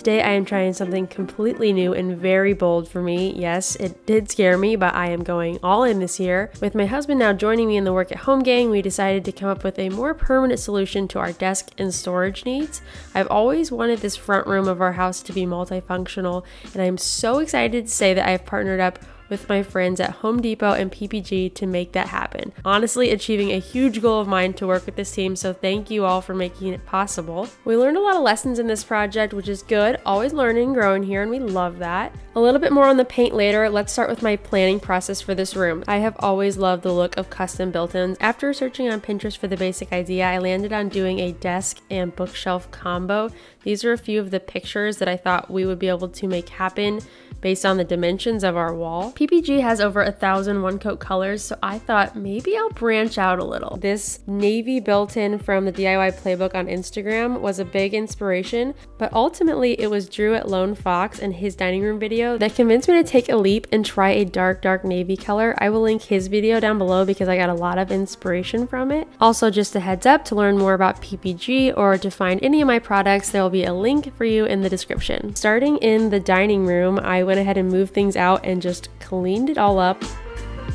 Today I am trying something completely new and very bold for me. Yes, it did scare me, but I am going all in this year. With my husband now joining me in the work at home gang, we decided to come up with a more permanent solution to our desk and storage needs. I've always wanted this front room of our house to be multifunctional, and I'm so excited to say that I have partnered up with my friends at Home Depot and PPG to make that happen. Honestly, achieving a huge goal of mine to work with this team, so thank you all for making it possible. We learned a lot of lessons in this project, which is good. Always learning and growing here, and we love that. A little bit more on the paint later. Let's start with my planning process for this room. I have always loved the look of custom built-ins. After searching on Pinterest for the basic idea, I landed on doing a desk and bookshelf combo. These are a few of the pictures that I thought we would be able to make happen based on the dimensions of our wall. PPG has over 1,000 one-coat colors, so I thought maybe I'll branch out a little. This navy built-in from the DIY Playbook on Instagram was a big inspiration, but ultimately it was Drew at Lone Fox and his dining room video that convinced me to take a leap and try a dark navy color. I will link his video down below because I got a lot of inspiration from it. Also, just a heads up, to learn more about PPG or to find any of my products, there will be a link for you in the description. Starting in the dining room, I went ahead and moved things out and just cleaned it all up.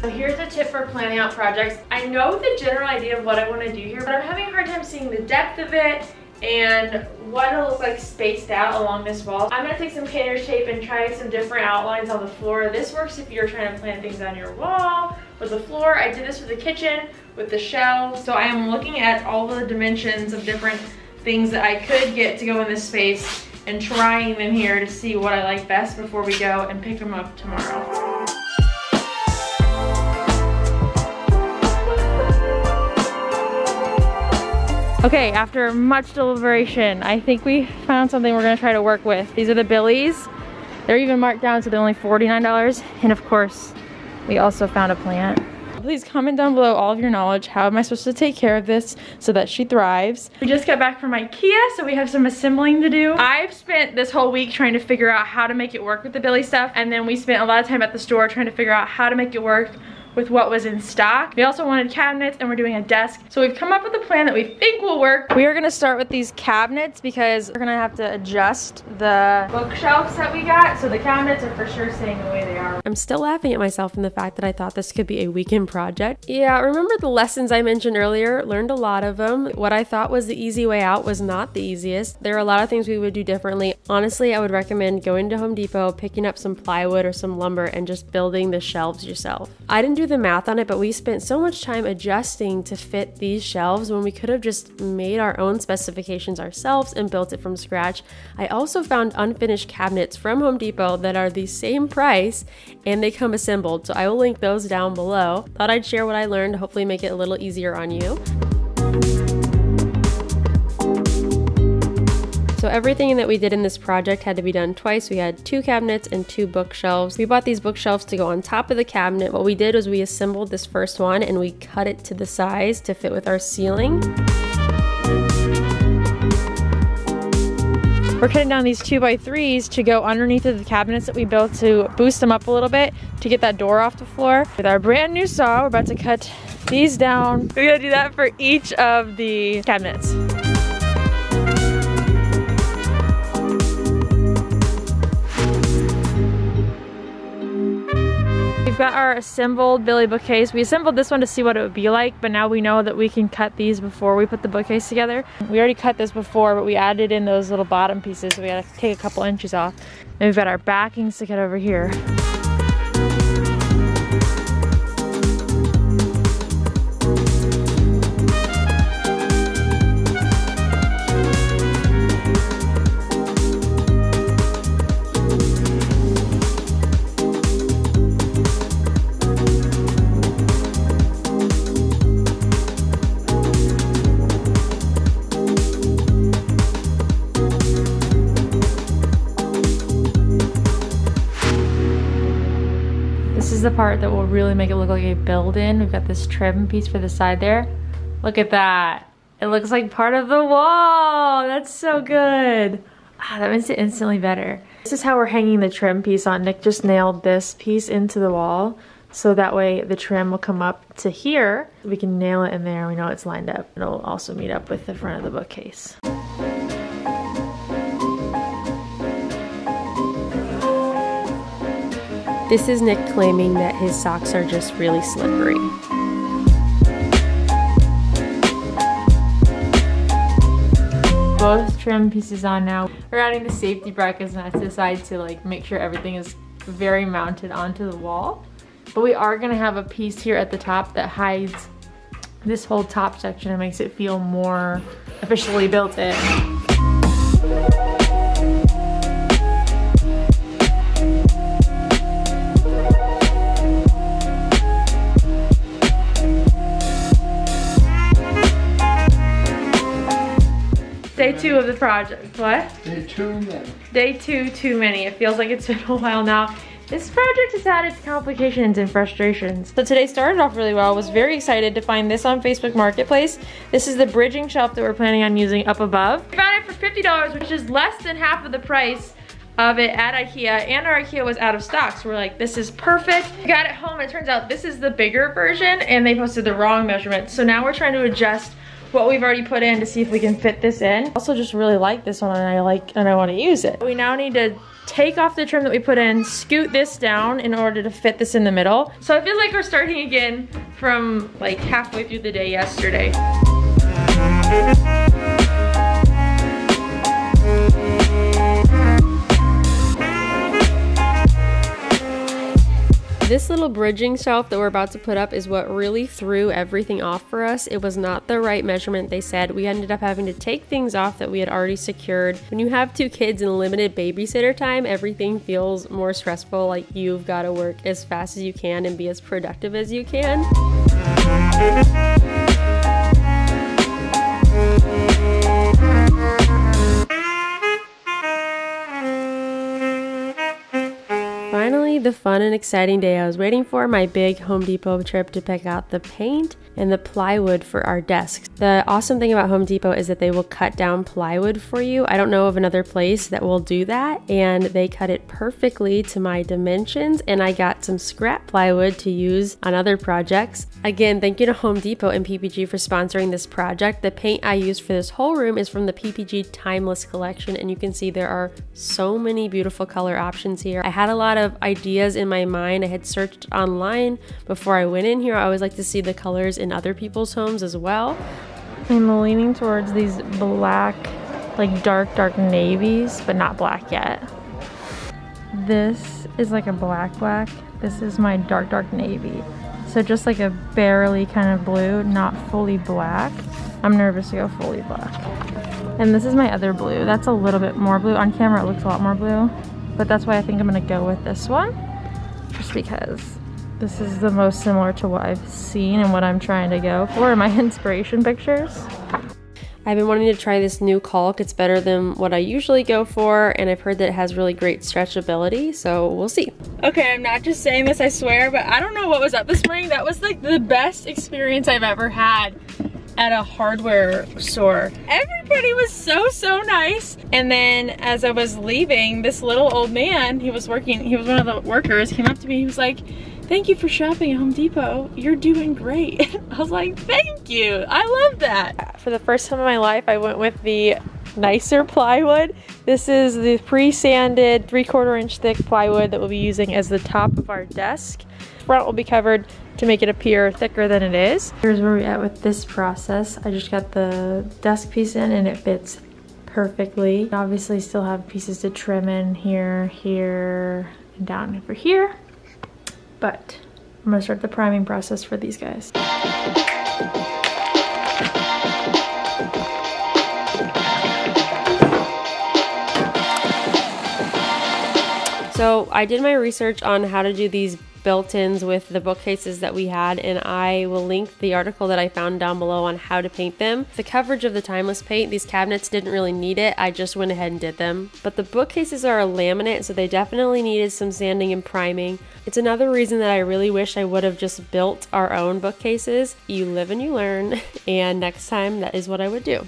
So here's a tip for planning out projects. I know the general idea of what I want to do here, but I'm having a hard time seeing the depth of it and what it'll look like spaced out along this wall. I'm gonna take some painter tape and try some different outlines on the floor. This works if you're trying to plan things on your wall, with the floor. I did this with the kitchen, with the shelves. So I am looking at all the dimensions of different things that I could get to go in this space and trying them here to see what I like best before we go and pick them up tomorrow. Okay, after much deliberation, I think we found something we're gonna try to work with. These are the Billies. They're even marked down, so they're only $49. And of course, we also found a plant. Please comment down below all of your knowledge. How am I supposed to take care of this so that she thrives? We just got back from IKEA, so we have some assembling to do. I've spent this whole week trying to figure out how to make it work with the Billy stuff, and then we spent a lot of time at the store trying to figure out how to make it work with what was in stock. We also wanted cabinets, and we're doing a desk. So we've come up with a plan that we think will work. We are gonna start with these cabinets because we're gonna have to adjust the bookshelves that we got. So the cabinets are for sure staying the way they are. I'm still laughing at myself from the fact that I thought this could be a weekend project. Yeah, remember the lessons I mentioned earlier? Learned a lot of them. What I thought was the easy way out was not the easiest. There are a lot of things we would do differently. Honestly, I would recommend going to Home Depot, picking up some plywood or some lumber, and just building the shelves yourself. I didn't do the math on it, but we spent so much time adjusting to fit these shelves when we could have just made our own specifications ourselves and built it from scratch. I also found unfinished cabinets from Home Depot that are the same price, and they come assembled, so I will link those down below. Thought I'd share what I learned, hopefully make it a little easier on you. So everything that we did in this project had to be done twice. We had two cabinets and two bookshelves. We bought these bookshelves to go on top of the cabinet. What we did was we assembled this first one and we cut it to the size to fit with our ceiling. We're cutting down these 2x3s to go underneath of the cabinets that we built to boost them up a little bit to get that door off the floor. With our brand new saw, we're about to cut these down. We're gonna do that for each of the cabinets. We've got our assembled Billy bookcase. We assembled this one to see what it would be like, but now we know that we can cut these before we put the bookcase together. We already cut this before, but we added in those little bottom pieces, so we gotta take a couple inches off. And we've got our backings to cut over here. The part that will really make it look like a build-in. We've got this trim piece for the side there. Look at that. It looks like part of the wall. That's so good. Ah, that makes it instantly better. This is how we're hanging the trim piece on. Nick just nailed this piece into the wall, so that way the trim will come up to here. We can nail it in there. We know it's lined up. It'll also meet up with the front of the bookcase. This is Nick claiming that his socks are just really slippery. Both trim pieces on now. We're adding the safety brackets on the side to like make sure everything is very mounted onto the wall. But we are gonna have a piece here at the top that hides this whole top section and makes it feel more officially built in. Day two of the project. What? Day two, man. Day two, too many. It feels like it's been a while now. This project has had its complications and frustrations. So today started off really well. I was very excited to find this on Facebook Marketplace. This is the bridging shelf that we're planning on using up above. I found it for $50, which is less than half of the price of it at IKEA, and our IKEA was out of stock, so we're like, this is perfect. We got it home, and it turns out this is the bigger version, and they posted the wrong measurements. So now we're trying to adjust what we've already put in to see if we can fit this in. Also just really like this one, and I want to use it. We now need to take off the trim that we put in, scoot this down in order to fit this in the middle. So I feel like we're starting again from like halfway through the day yesterday. This little bridging shelf that we're about to put up is what really threw everything off for us. It was not the right measurement, they said. We ended up having to take things off that we had already secured. When you have two kids and limited babysitter time, everything feels more stressful, like you've got to work as fast as you can and be as productive as you can. Finally, the fun and exciting day I was waiting for, my big Home Depot trip to pick out the paint and the plywood for our desks. The awesome thing about Home Depot is that they will cut down plywood for you. I don't know of another place that will do that, and they cut it perfectly to my dimensions, and I got some scrap plywood to use on other projects. Again, thank you to Home Depot and PPG for sponsoring this project. The paint I used for this whole room is from the PPG Timeless collection, and you can see there are so many beautiful color options here. I had a lot of ideas in my mind. I had searched online before I went in here. I always like to see the colors in other people's homes as well. I'm leaning towards these black, like dark navies, but not black yet. This is like a black. This is my dark navy. So just like a barely kind of blue, not fully black. I'm nervous to go fully black. And this is my other blue. That's a little bit more blue. On camera it looks a lot more blue. But that's why I think I'm gonna go with this one, just because this is the most similar to what I've seen and what I'm trying to go for in my inspiration pictures. I've been wanting to try this new caulk. It's better than what I usually go for, and I've heard that it has really great stretchability, so we'll see. Okay, I'm not just saying this, I swear, but I don't know what was up this morning. That was like the best experience I've ever had at a hardware store. Everybody was so nice. And then as I was leaving, this little old man, he was one of the workers, came up to me, he was like, "Thank you for shopping at Home Depot. You're doing great." I was like, "Thank you, I love that." For the first time in my life, I went with the nicer plywood. This is the pre-sanded 3/4 inch thick plywood that we'll be using as the top of our desk. Front will be covered to make it appear thicker than it is. Here's where we're at with this process. I just got the desk piece in and it fits perfectly. Obviously still have pieces to trim in here, here, and down over here. But I'm gonna start the priming process for these guys. So I did my research on how to do these built-ins with the bookcases that we had, and I will link the article that I found down below on how to paint them. The coverage of the Timeless paint, these cabinets didn't really need it, I just went ahead and did them. But the bookcases are a laminate, so they definitely needed some sanding and priming. It's another reason that I really wish I would have just built our own bookcases. You live and you learn, and next time that is what I would do.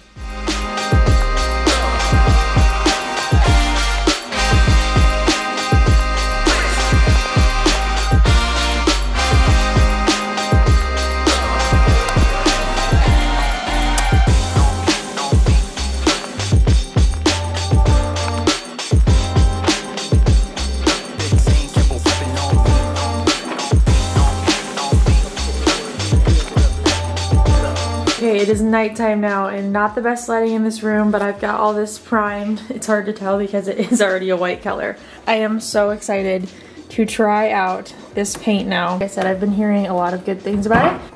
Okay, it is nighttime now and not the best lighting in this room, but I've got all this primed. It's hard to tell because it is already a white color. I am so excited to try out this paint now. Like I said, I've been hearing a lot of good things about it.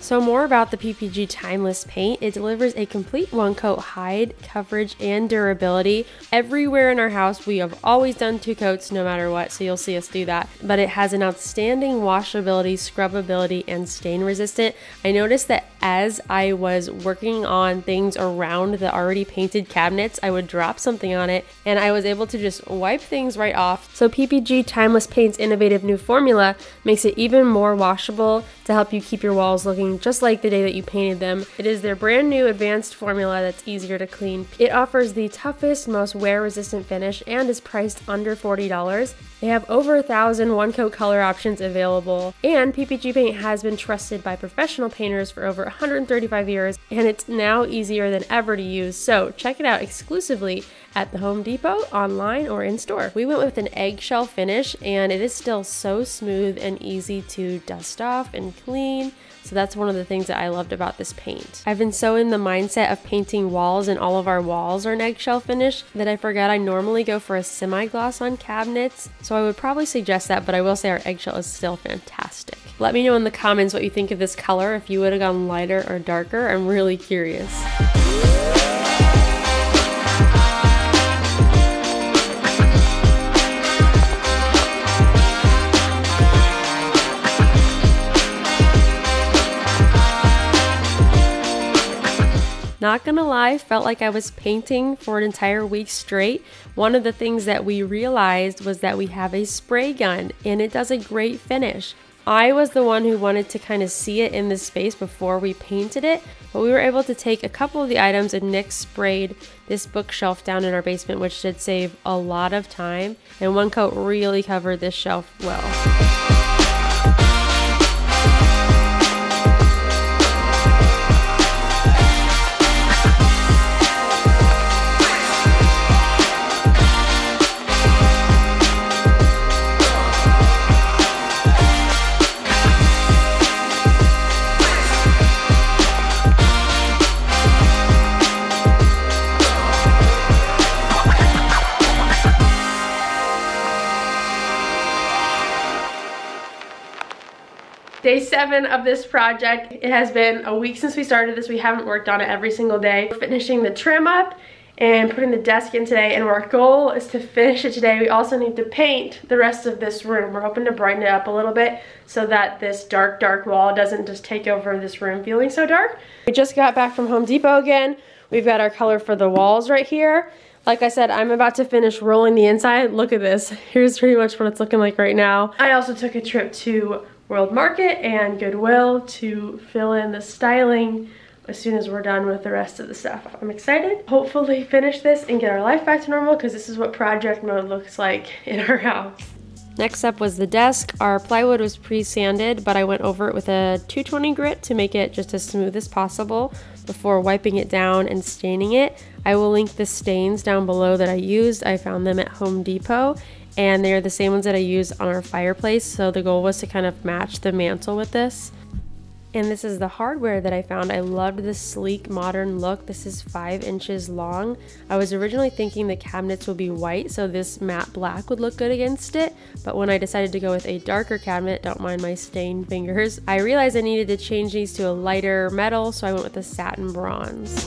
So more about the PPG Timeless paint. It delivers a complete one coat hide, coverage, and durability. Everywhere in our house, we have always done two coats no matter what, so you'll see us do that. But it has an outstanding washability, scrubability, and stain resistant. I noticed that as I was working on things around the already painted cabinets, I would drop something on it, and I was able to just wipe things right off. So PPG Timeless Paint's innovative new formula makes it even more washable to help you keep your walls looking just like the day that you painted them. It is their brand new advanced formula that's easier to clean. It offers the toughest, most wear resistant finish and is priced under $40. They have over 1,000 one coat color options available, and PPG Paint has been trusted by professional painters for over 135 years, and it's now easier than ever to use. So check it out exclusively at the Home Depot, online, or in store. We went with an eggshell finish, and it is still so smooth and easy to dust off and clean. So that's one of the things that I loved about this paint. I've been so in the mindset of painting walls, and all of our walls are an eggshell finish, that I forgot I normally go for a semi-gloss on cabinets. So I would probably suggest that, but I will say our eggshell is still fantastic. Let me know in the comments what you think of this color, if you would have gone lighter or darker. I'm really curious. Not gonna lie, felt like I was painting for an entire week straight. One of the things that we realized was that we have a spray gun and it does a great finish. I was the one who wanted to kind of see it in this space before we painted it, but we were able to take a couple of the items and Nick sprayed this bookshelf down in our basement, which did save a lot of time, and one coat really covered this shelf well. Day 7 of this project. It has been a week since we started this. We haven't worked on it every single day. We're finishing the trim up and putting the desk in today, and our goal is to finish it today. We also need to paint the rest of this room. We're hoping to brighten it up a little bit so that this dark, dark wall doesn't just take over this room feeling so dark. We just got back from Home Depot again. We've got our color for the walls right here. Like I said, I'm about to finish rolling the inside. Look at this. Here's pretty much what it's looking like right now. I also took a trip to World Market and Goodwill to fill in the styling as soon as we're done with the rest of the stuff. I'm excited. Hopefully finish this and get our life back to normal, because this is what project mode looks like in our house. Next up was the desk. Our plywood was pre-sanded, but I went over it with a 220 grit to make it just as smooth as possible before wiping it down and staining it. I will link the stains down below that I used. I found them at Home Depot, and they are the same ones that I use on our fireplace, so the goal was to kind of match the mantle with this. And this is the hardware that I found. I loved this sleek, modern look. This is 5 inches long. I was originally thinking the cabinets would be white, so this matte black would look good against it, but when I decided to go with a darker cabinet, don't mind my stained fingers, I realized I needed to change these to a lighter metal, so I went with a satin bronze.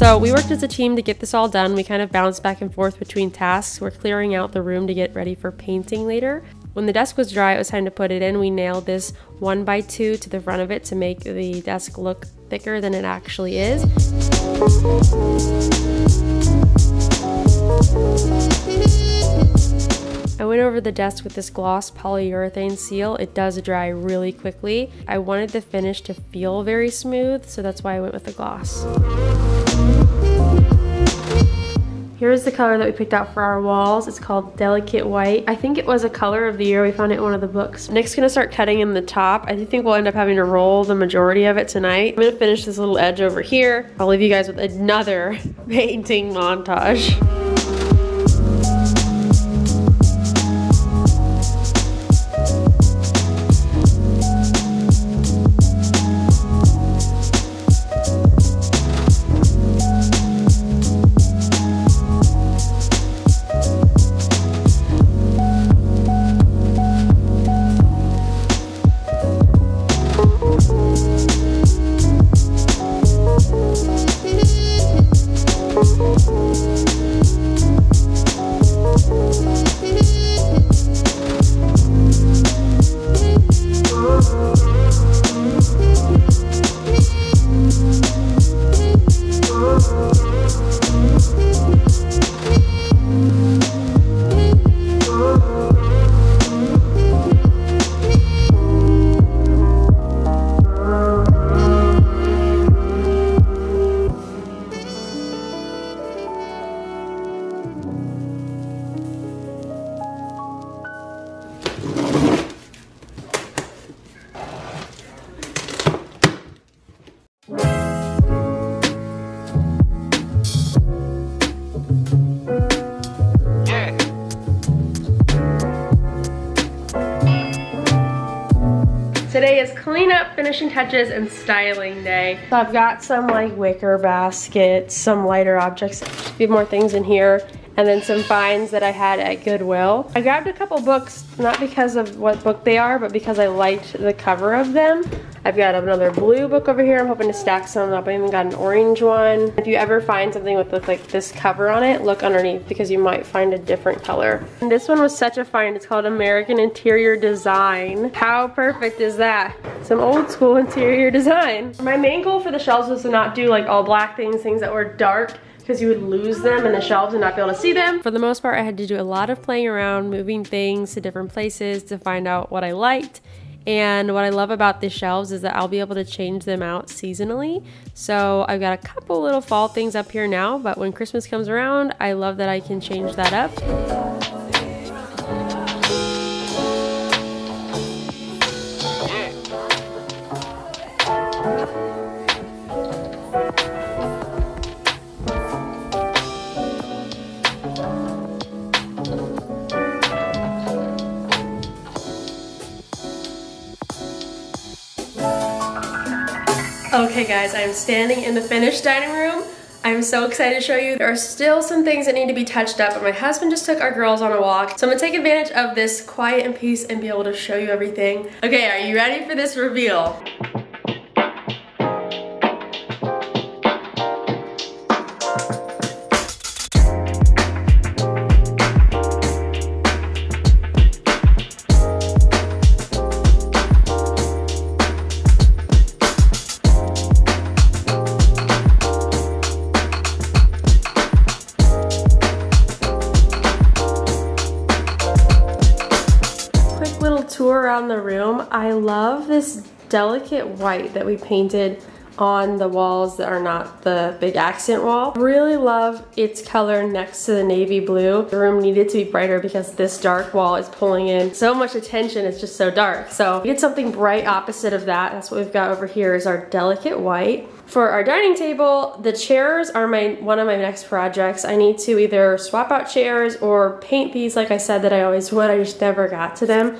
So we worked as a team to get this all done. We kind of bounced back and forth between tasks. We're clearing out the room to get ready for painting later. When the desk was dry, it was time to put it in. We nailed this 1x2 to the front of it to make the desk look thicker than it actually is. I went over the desk with this gloss polyurethane seal. It does dry really quickly. I wanted the finish to feel very smooth, so that's why I went with the gloss. Here's the color that we picked out for our walls. It's called Delicate White. I think it was a color of the year. We found it in one of the books. Nick's gonna start cutting in the top. I think we'll end up having to roll the majority of it tonight. I'm gonna finish this little edge over here. I'll leave you guys with another painting montage. Finishing touches and styling day. So I've got some like wicker baskets, some lighter objects, a few more things in here, and then some finds that I had at Goodwill. I grabbed a couple books, not because of what book they are, but because I liked the cover of them. I've got another blue book over here. I'm hoping to stack some up. I even got an orange one. If you ever find something with like this cover on it, look underneath because you might find a different color. And this one was such a find. It's called American Interior Design. How perfect is that? Some old school interior design. My main goal for the shelves was to not do like all black things, things that were dark, because you would lose them in the shelves and not be able to see them. For the most part, I had to do a lot of playing around, moving things to different places to find out what I liked. And what I love about the shelves is that I'll be able to change them out seasonally. So I've got a couple little fall things up here now, but when Christmas comes around, I love that I can change that up. Okay guys, I'm standing in the finished dining room. I'm so excited to show you. There are still some things that need to be touched up, but my husband just took our girls on a walk. So I'm gonna take advantage of this quiet and peace and be able to show you everything. Okay, are you ready for this reveal? Around the room. I love this delicate white that we painted on the walls that are not the big accent wall. Really love its color next to the navy blue. The room needed to be brighter because this dark wall is pulling in so much attention, it's just so dark. So we did something bright opposite of that. That's what we've got over here is our delicate white. For our dining table, the chairs are one of my next projects. I need to either swap out chairs or paint these like I said that I always would. I just never got to them.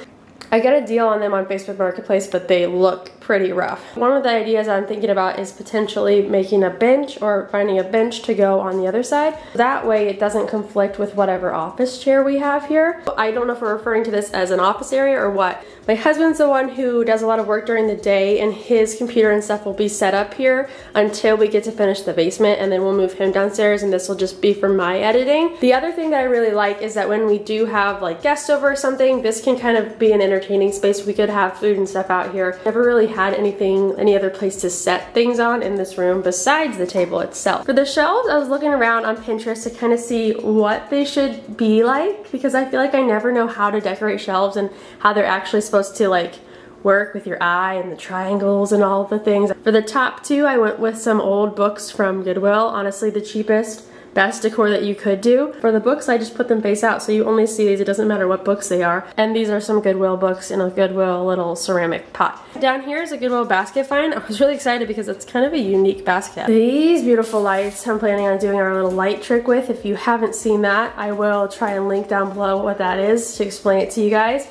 I got a deal on them on Facebook Marketplace, but they look pretty rough. One of the ideas I'm thinking about is potentially making a bench or finding a bench to go on the other side. That way it doesn't conflict with whatever office chair we have here. I don't know if we're referring to this as an office area or what. My husband's the one who does a lot of work during the day and his computer and stuff will be set up here until we get to finish the basement, and then we'll move him downstairs and this will just be for my editing. The other thing that I really like is that when we do have like guests over or something, this can kind of be an entertaining space. We could have food and stuff out here. Never really had had anything, any other place to set things on in this room besides the table itself. For the shelves, I was looking around on Pinterest to kind of see what they should be like, because I feel like I never know how to decorate shelves and how they're actually supposed to like work with your eye and the triangles and all of the things. For the top two, I went with some old books from Goodwill, honestly the cheapest, best decor that you could do. For the books, I just put them face out so you only see these, it doesn't matter what books they are. And these are some Goodwill books in a Goodwill little ceramic pot. Down here is a Goodwill basket find. I was really excited because it's kind of a unique basket. These beautiful lights I'm planning on doing our little light trick with. If you haven't seen that, I will try and link down below what that is to explain it to you guys.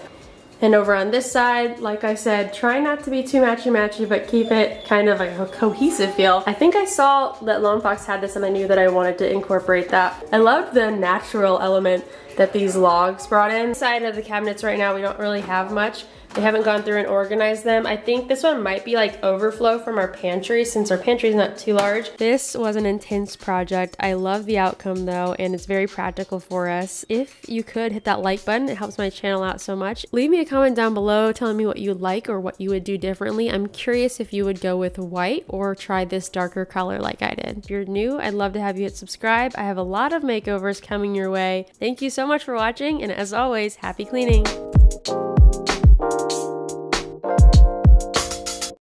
And over on this side, like I said, try not to be too matchy-matchy, but keep it kind of like a cohesive feel. I think I saw that Lone Fox had this and I knew that I wanted to incorporate that. I loved the natural element that these logs brought in. Inside of the cabinets right now, we don't really have much. They haven't gone through and organized them. I think this one might be like overflow from our pantry since our pantry is not too large. This was an intense project. I love the outcome though, and it's very practical for us. If you could hit that like button, it helps my channel out so much. Leave me a comment down below telling me what you like or what you would do differently. I'm curious if you would go with white or try this darker color like I did. If you're new, I'd love to have you hit subscribe. I have a lot of makeovers coming your way. Thank you so much for watching, and as always, happy cleaning.